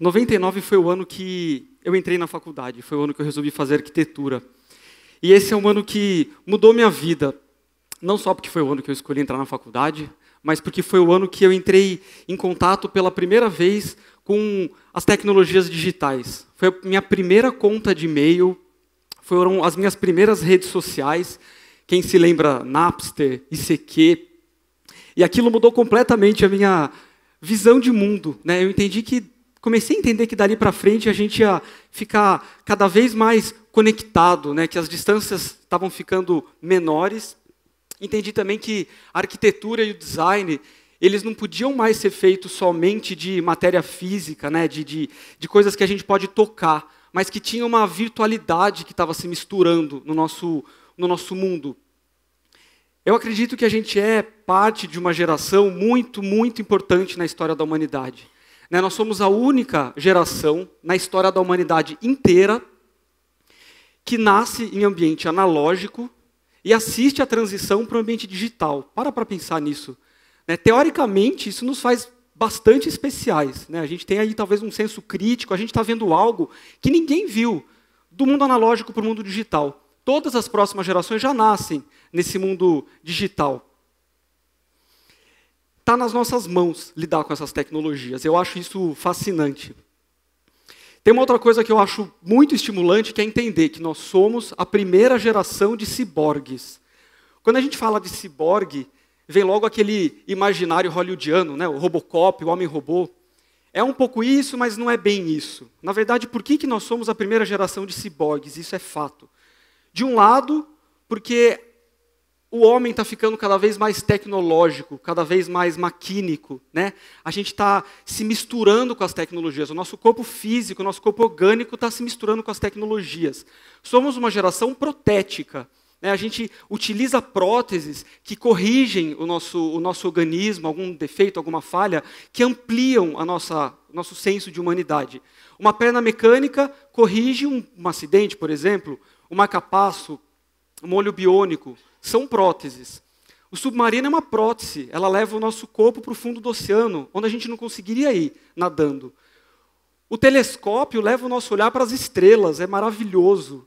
99 foi o ano que eu entrei na faculdade, foi o ano que eu resolvi fazer arquitetura. E esse é um ano que mudou minha vida, não só porque foi o ano que eu escolhi entrar na faculdade, mas porque foi o ano que eu entrei em contato pela primeira vez com as tecnologias digitais. Foi a minha primeira conta de e-mail, foram as minhas primeiras redes sociais, quem se lembra, Napster, ICQ, e aquilo mudou completamente a minha visão de mundo, né? Eu entendi que, comecei a entender que dali para frente a gente ia ficar cada vez mais conectado, né? Que as distâncias estavam ficando menores. Entendi também que a arquitetura e o design, eles não podiam mais ser feitos somente de matéria física, né? de coisas que a gente pode tocar, mas que tinha uma virtualidade que estava se misturando no nosso mundo. Eu acredito que a gente é parte de uma geração muito, muito importante na história da humanidade. Né? Nós somos a única geração na história da humanidade inteira que nasce em ambiente analógico e assiste à transição para o ambiente digital. Para pensar nisso. Né? Teoricamente, isso nos faz bastante especiais. Né? A gente tem aí talvez um senso crítico, a gente está vendo algo que ninguém viu do mundo analógico para o mundo digital. Todas as próximas gerações já nascem nesse mundo digital. Está nas nossas mãos lidar com essas tecnologias. Eu acho isso fascinante. Tem uma outra coisa que eu acho muito estimulante, que é entender que nós somos a primeira geração de ciborgues. Quando a gente fala de ciborgue, vem logo aquele imaginário hollywoodiano, né? O Robocop, o Homem-Robô. É um pouco isso, mas não é bem isso. Na verdade, por que nós somos a primeira geração de ciborgues? Isso é fato. De um lado, porque o homem está ficando cada vez mais tecnológico, cada vez mais maquínico, né? A gente está se misturando com as tecnologias. O nosso corpo físico, o nosso corpo orgânico está se misturando com as tecnologias. Somos uma geração protética, né? A gente utiliza próteses que corrigem o nosso organismo, algum defeito, alguma falha, que ampliam o nosso senso de humanidade. Uma perna mecânica corrige um acidente, por exemplo. O marca-passo, o olho biônico, são próteses. O submarino é uma prótese, ela leva o nosso corpo para o fundo do oceano, onde a gente não conseguiria ir nadando. O telescópio leva o nosso olhar para as estrelas, é maravilhoso.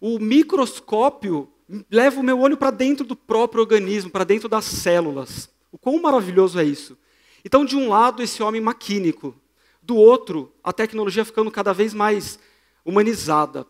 O microscópio leva o meu olho para dentro do próprio organismo, para dentro das células. O quão maravilhoso é isso? Então, de um lado, esse homem maquínico. Do outro, a tecnologia ficando cada vez mais humanizada,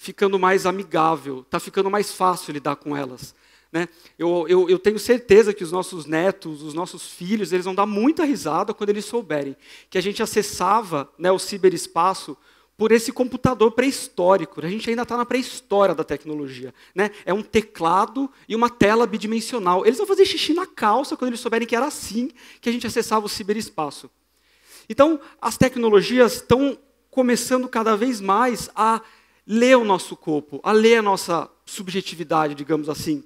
ficando mais amigável, está ficando mais fácil lidar com elas. Né? Eu tenho certeza que os nossos netos, os nossos filhos, eles vão dar muita risada quando eles souberem que a gente acessava, né, o ciberespaço por esse computador pré-histórico. A gente ainda está na pré-história da tecnologia. Né? É um teclado e uma tela bidimensional. Eles vão fazer xixi na calça quando eles souberem que era assim que a gente acessava o ciberespaço. Então, as tecnologias estão começando cada vez mais a ler o nosso corpo, a ler a nossa subjetividade, digamos assim.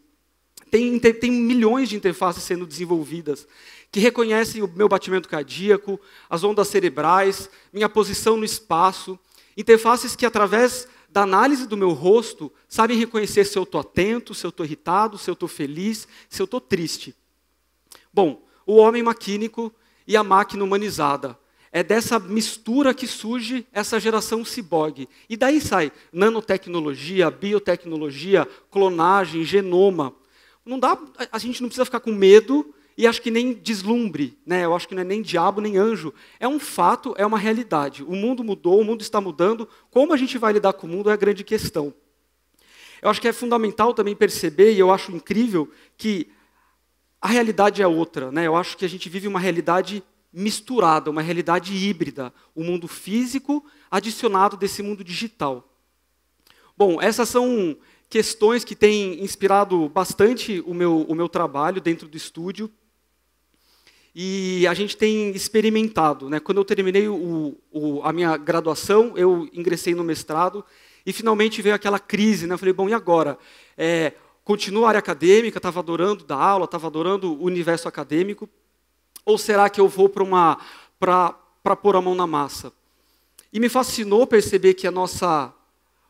Tem milhões de interfaces sendo desenvolvidas que reconhecem o meu batimento cardíaco, as ondas cerebrais, minha posição no espaço. Interfaces que, através da análise do meu rosto, sabem reconhecer se eu estou atento, se eu estou irritado, se eu estou feliz, se eu estou triste. Bom, o homem maquínico e a máquina humanizada. É dessa mistura que surge essa geração ciborgue. E daí sai nanotecnologia, biotecnologia, clonagem, genoma. Não dá, a gente não precisa ficar com medo e acho que nem deslumbre, né? Eu acho que não é nem diabo, nem anjo. É um fato, é uma realidade. O mundo mudou, o mundo está mudando. Como a gente vai lidar com o mundo é a grande questão. Eu acho que é fundamental também perceber, e eu acho incrível, que a realidade é outra, né? Eu acho que a gente vive uma realidade misturada, uma realidade híbrida, o mundo físico adicionado desse mundo digital. Bom, essas são questões que têm inspirado bastante o meu trabalho dentro do estúdio. E a gente tem experimentado, né? Quando eu terminei a minha graduação, eu ingressei no mestrado e finalmente veio aquela crise, né? Eu falei, bom, e agora? Continuo a área acadêmica, estava adorando dar aula, estava adorando o universo acadêmico, ou será que eu vou para pôr a mão na massa? E me fascinou perceber que a nossa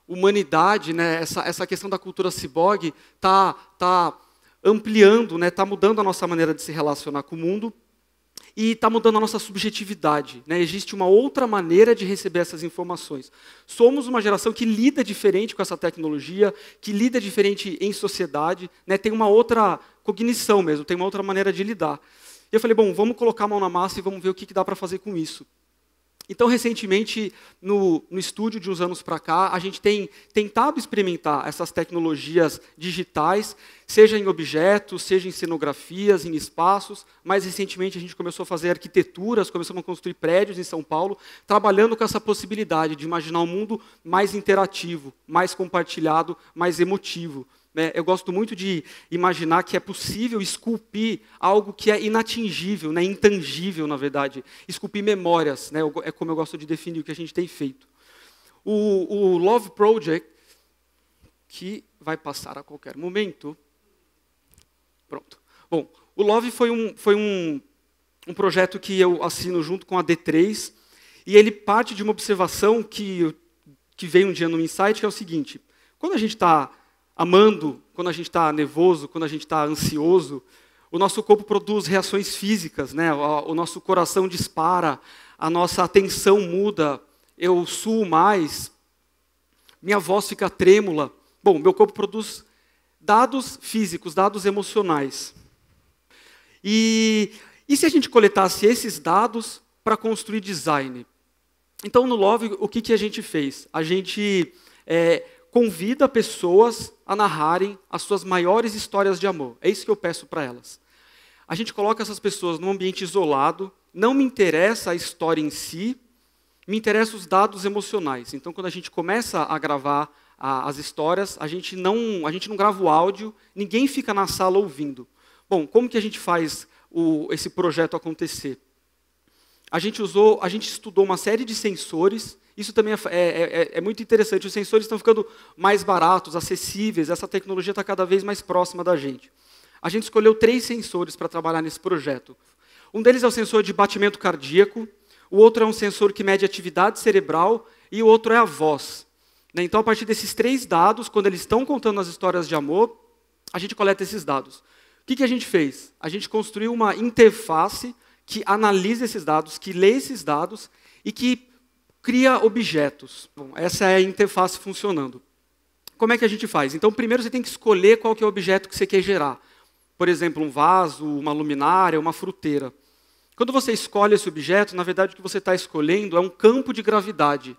humanidade, né, essa questão da cultura ciborgue, está ampliando, está mudando a nossa maneira de se relacionar com o mundo. e está mudando a nossa subjetividade, né? Existe uma outra maneira de receber essas informações. Somos uma geração que lida diferente com essa tecnologia, que lida diferente em sociedade, né? Tem uma outra cognição mesmo, tem uma outra maneira de lidar. E eu falei, bom, vamos colocar a mão na massa e vamos ver o que dá para fazer com isso. Então, recentemente, no estúdio, de uns anos para cá, a gente tem tentado experimentar essas tecnologias digitais, seja em objetos, seja em cenografias, em espaços. Mais recentemente, a gente começou a fazer arquiteturas, começamos a construir prédios em São Paulo, trabalhando com essa possibilidade de imaginar um mundo mais interativo, mais compartilhado, mais emotivo. Eu gosto muito de imaginar que é possível esculpir algo que é inatingível, né, intangível, na verdade. Esculpir memórias, né, é como eu gosto de definir o que a gente tem feito. O Love Project, que vai passar a qualquer momento. Pronto. Bom, o Love foi um projeto que eu assino junto com a D3, e ele parte de uma observação que veio um dia no Insight, que é o seguinte: quando a gente está amando, quando a gente está nervoso, quando a gente está ansioso, o nosso corpo produz reações físicas, né? O nosso coração dispara, a nossa atenção muda, eu suo mais, minha voz fica trêmula. Bom, meu corpo produz dados físicos, dados emocionais. E se a gente coletasse esses dados para construir design? Então, no Love, o que a gente fez? A gente convida pessoas a narrarem as suas maiores histórias de amor. É isso que eu peço para elas. A gente coloca essas pessoas num ambiente isolado, não me interessa a história em si, me interessam os dados emocionais. Então, quando a gente começa a gravar as histórias, a gente não grava o áudio, ninguém fica na sala ouvindo. Bom, como que a gente faz esse projeto acontecer? A gente estudou uma série de sensores. Isso também é muito interessante. Os sensores estão ficando mais baratos, acessíveis. Essa tecnologia está cada vez mais próxima da gente. A gente escolheu 3 sensores para trabalhar nesse projeto. Um deles é o sensor de batimento cardíaco, o outro é um sensor que mede atividade cerebral e o outro é a voz. Então, a partir desses 3 dados, quando eles estão contando as histórias de amor, a gente coleta esses dados. O que a gente fez? A gente construiu uma interface que analisa esses dados, que lê esses dados e que cria objetos. Bom, essa é a interface funcionando. Como é que a gente faz? Então, primeiro você tem que escolher qual que é o objeto que você quer gerar. Por exemplo, um vaso, uma luminária, uma fruteira. Quando você escolhe esse objeto, na verdade, o que você está escolhendo é um campo de gravidade.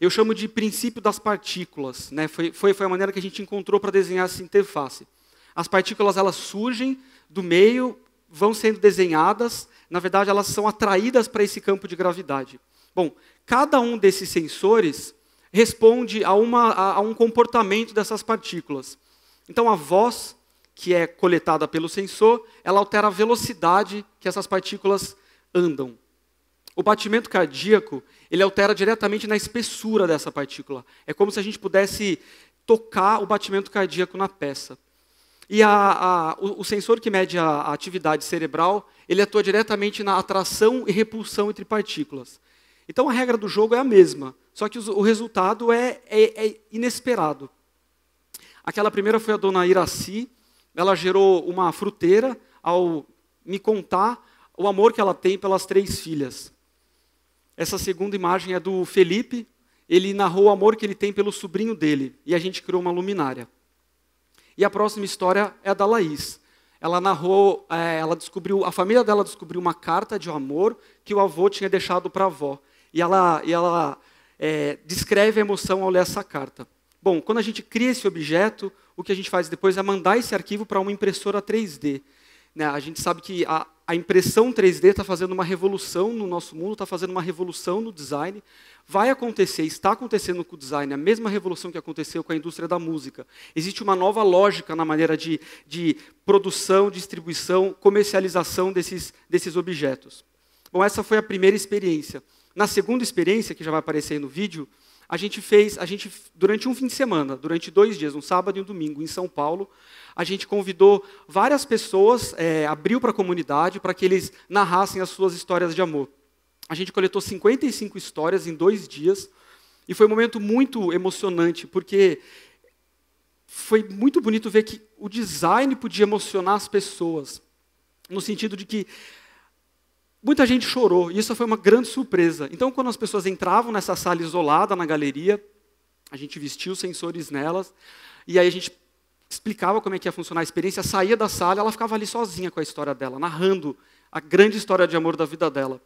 Eu chamo de princípio das partículas, né? Foi a maneira que a gente encontrou para desenhar essa interface. As partículas, elas surgem do meio, vão sendo desenhadas, na verdade, elas são atraídas para esse campo de gravidade. Bom, cada um desses sensores responde a um comportamento dessas partículas. Então, a voz, que é coletada pelo sensor, ela altera a velocidade que essas partículas andam. O batimento cardíaco, ele altera diretamente na espessura dessa partícula. É como se a gente pudesse tocar o batimento cardíaco na peça. E o sensor que mede a atividade cerebral, ele atua diretamente na atração e repulsão entre partículas. Então, a regra do jogo é a mesma, só que o resultado é inesperado. Aquela primeira foi a dona Iraci, ela gerou uma fruteira ao me contar o amor que ela tem pelas 3 filhas. Essa segunda imagem é do Felipe, ele narrou o amor que ele tem pelo sobrinho dele, e a gente criou uma luminária. E a próxima história é a da Laís. Ela narrou, a família dela descobriu uma carta de amor que o avô tinha deixado para a avó. E ela descreve a emoção ao ler essa carta. Bom, quando a gente cria esse objeto, o que a gente faz depois é mandar esse arquivo para uma impressora 3D. Né? A gente sabe que a impressão 3D está fazendo uma revolução no nosso mundo, está fazendo uma revolução no design. Vai acontecer, está acontecendo com o design, a mesma revolução que aconteceu com a indústria da música. Existe uma nova lógica na maneira de produção, distribuição, comercialização desses objetos. Bom, essa foi a primeira experiência. Na segunda experiência, que já vai aparecer aí no vídeo, a gente, durante um fim de semana, durante 2 dias, um sábado e um domingo, em São Paulo, a gente convidou várias pessoas, abriu para a comunidade, para que eles narrassem as suas histórias de amor. A gente coletou 55 histórias em 2 dias, e foi um momento muito emocionante, porque foi muito bonito ver que o design podia emocionar as pessoas, no sentido de que Muita gente chorou, e isso foi uma grande surpresa. Então, quando as pessoas entravam nessa sala isolada, na galeria, a gente vestia os sensores nelas, e aí a gente explicava como é que ia funcionar a experiência, saía da sala, ela ficava ali sozinha com a história dela, narrando a grande história de amor da vida dela.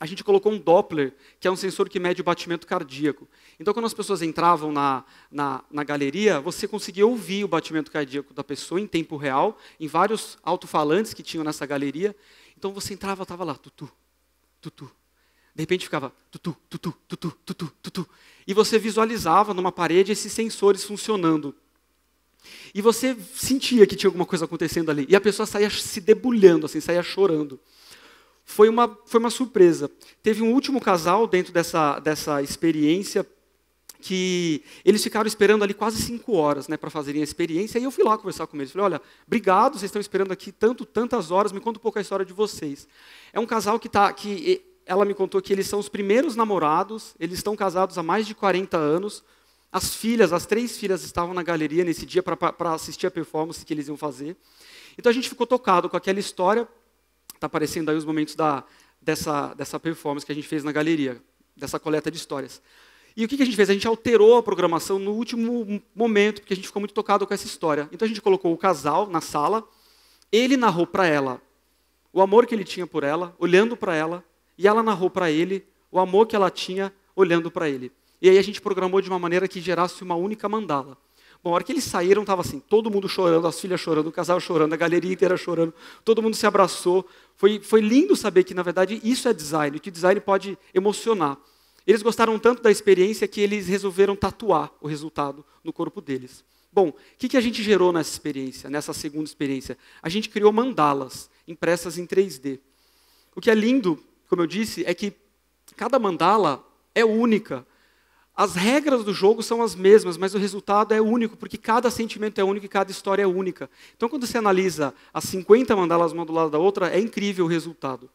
A gente colocou um Doppler, que é um sensor que mede o batimento cardíaco. Então, quando as pessoas entravam na galeria, você conseguia ouvir o batimento cardíaco da pessoa em tempo real, em vários alto-falantes que tinham nessa galeria. Então, você entrava, estava lá, tutu, tutu. De repente, ficava tutu, tutu, tutu, tutu, tutu. E você visualizava numa parede esses sensores funcionando. E você sentia que tinha alguma coisa acontecendo ali. E a pessoa saía se debulhando, assim, saía chorando. Foi uma surpresa. Teve um último casal dentro dessa experiência que eles ficaram esperando ali quase 5 horas, né, para fazerem a experiência, e eu fui lá conversar com eles. Falei, olha, obrigado, vocês estão esperando aqui tantas horas, me conta um pouco a história de vocês. É um casal que ela me contou que eles são os primeiros namorados, eles estão casados há mais de 40 anos, as três filhas estavam na galeria nesse dia para assistir a performance que eles iam fazer. Então a gente ficou tocado com aquela história. Está aparecendo aí os momentos dessa performance que a gente fez na galeria, dessa coleta de histórias. E o que a gente fez? A gente alterou a programação no último momento, porque a gente ficou muito tocado com essa história. Então a gente colocou o casal na sala, ele narrou para ela o amor que ele tinha por ela, olhando para ela, e ela narrou para ele o amor que ela tinha olhando para ele. E aí a gente programou de uma maneira que gerasse uma única mandala. Bom, a hora que eles saíram, estava assim, todo mundo chorando, as filhas chorando, o casal chorando, a galeria inteira chorando, todo mundo se abraçou. Foi lindo saber que, na verdade, isso é design, que design pode emocionar. Eles gostaram tanto da experiência que eles resolveram tatuar o resultado no corpo deles. Bom, o que a gente gerou nessa experiência, nessa segunda experiência? A gente criou mandalas impressas em 3D. O que é lindo, como eu disse, é que cada mandala é única. As regras do jogo são as mesmas, mas o resultado é único, porque cada sentimento é único e cada história é única. Então, quando você analisa as 50 mandalas uma do lado da outra, é incrível o resultado.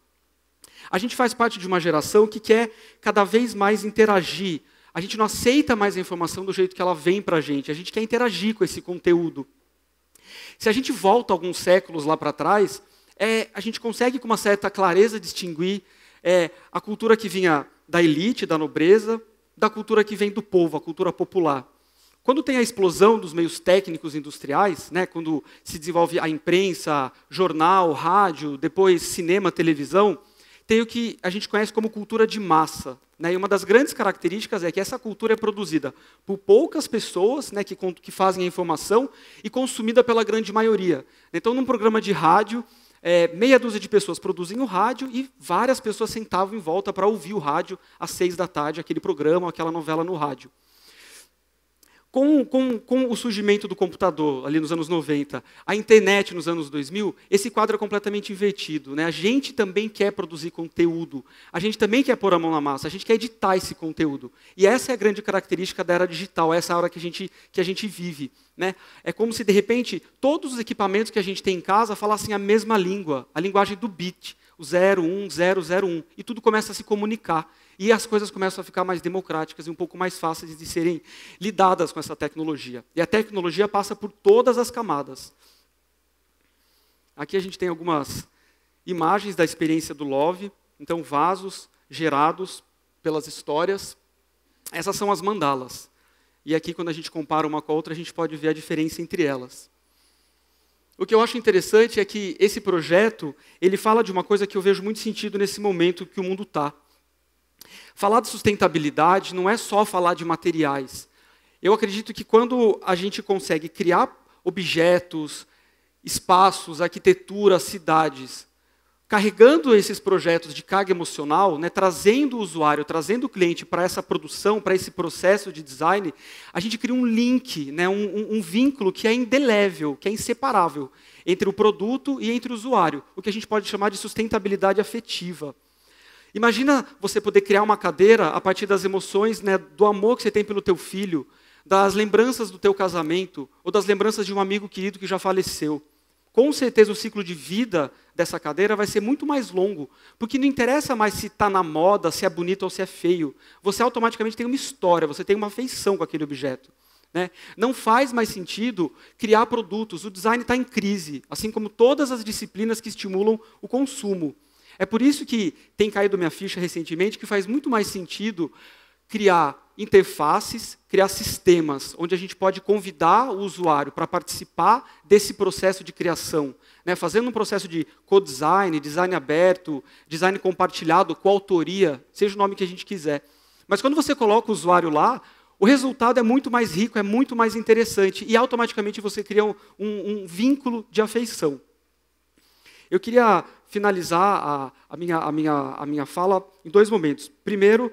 A gente faz parte de uma geração que quer cada vez mais interagir. A gente não aceita mais a informação do jeito que ela vem para a gente quer interagir com esse conteúdo. Se a gente volta alguns séculos lá para trás, a gente consegue com uma certa clareza distinguir a cultura que vinha da elite, da nobreza, da cultura que vem do povo, a cultura popular. Quando tem a explosão dos meios técnicos industriais, né, quando se desenvolve a imprensa, jornal, rádio, depois cinema, televisão, tem o que a gente conhece como cultura de massa. Né, e uma das grandes características é que essa cultura é produzida por poucas pessoas, né, que fazem a informação e consumida pela grande maioria. Então, num programa de rádio, meia dúzia de pessoas produzem o rádio e várias pessoas sentavam em volta para ouvir o rádio às 18h, aquele programa, aquela novela no rádio. Com o surgimento do computador, ali nos anos 90, a internet nos anos 2000, esse quadro é completamente invertido. Né? A gente também quer produzir conteúdo, a gente também quer pôr a mão na massa, a gente quer editar esse conteúdo. E essa é a grande característica da era digital, essa era que a gente vive. Né? É como se, de repente, todos os equipamentos que a gente tem em casa falassem a mesma língua, a linguagem do bit, o 0, 1, 0, 0, 1, e tudo começa a se comunicar. E as coisas começam a ficar mais democráticas e um pouco mais fáceis de serem lidadas com essa tecnologia. E a tecnologia passa por todas as camadas. Aqui a gente tem algumas imagens da experiência do Love, então vasos gerados pelas histórias. Essas são as mandalas. E aqui, quando a gente compara uma com a outra, a gente pode ver a diferença entre elas. O que eu acho interessante é que esse projeto, ele fala de uma coisa que eu vejo muito sentido nesse momento que o mundo está. Falar de sustentabilidade não é só falar de materiais. Eu acredito que quando a gente consegue criar objetos, espaços, arquitetura, cidades, carregando esses projetos de carga emocional, né, trazendo o usuário, trazendo o cliente para essa produção, para esse processo de design, a gente cria um link, né, um vínculo que é indelével, que é inseparável entre o produto e entre o usuário, o que a gente pode chamar de sustentabilidade afetiva. Imagina você poder criar uma cadeira a partir das emoções, né, do amor que você tem pelo teu filho, das lembranças do teu casamento, ou das lembranças de um amigo querido que já faleceu. Com certeza o ciclo de vida dessa cadeira vai ser muito mais longo, porque não interessa mais se está na moda, se é bonito ou se é feio. Você automaticamente tem uma história, você tem uma afeição com aquele objeto. Né? Não faz mais sentido criar produtos. O design está em crise, assim como todas as disciplinas que estimulam o consumo. É por isso que tem caído minha ficha recentemente que faz muito mais sentido criar interfaces, criar sistemas, onde a gente pode convidar o usuário para participar desse processo de criação, né? Fazendo um processo de co-design, design aberto, design compartilhado, coautoria, seja o nome que a gente quiser. Mas quando você coloca o usuário lá, o resultado é muito mais rico, é muito mais interessante, e automaticamente você cria um vínculo de afeição. Eu queria finalizar a minha fala em dois momentos. Primeiro,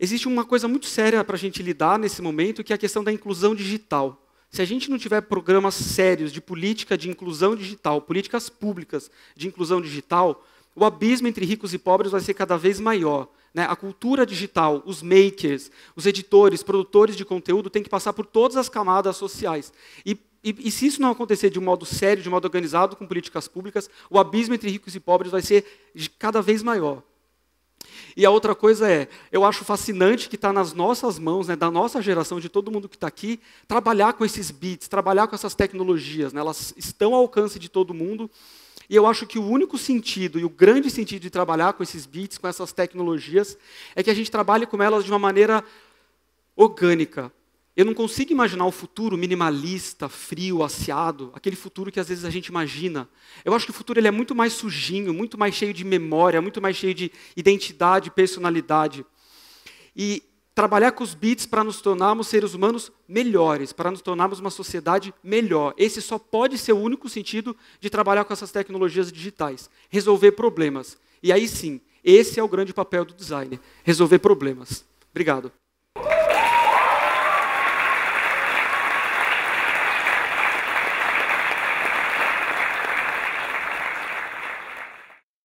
existe uma coisa muito séria para a gente lidar nesse momento, que é a questão da inclusão digital. Se a gente não tiver programas sérios de política de inclusão digital, políticas públicas de inclusão digital, o abismo entre ricos e pobres vai ser cada vez maior. Né? A cultura digital, os makers, os editores, produtores de conteúdo, tem que passar por todas as camadas sociais. E se isso não acontecer de um modo sério, de um modo organizado, com políticas públicas, o abismo entre ricos e pobres vai ser cada vez maior. E a outra coisa é, eu acho fascinante que está nas nossas mãos, né, da nossa geração, de todo mundo que está aqui, trabalhar com esses bits, trabalhar com essas tecnologias. Né, elas estão ao alcance de todo mundo. E eu acho que o único sentido, e o grande sentido de trabalhar com esses bits, com essas tecnologias, é que a gente trabalhe com elas de uma maneira orgânica. Eu não consigo imaginar o futuro minimalista, frio, aciado, aquele futuro que às vezes a gente imagina. Eu acho que o futuro ele é muito mais sujinho, muito mais cheio de memória, muito mais cheio de identidade, personalidade. E trabalhar com os bits para nos tornarmos seres humanos melhores, para nos tornarmos uma sociedade melhor. Esse só pode ser o único sentido de trabalhar com essas tecnologias digitais. Resolver problemas. E aí sim, esse é o grande papel do designer. Resolver problemas. Obrigado.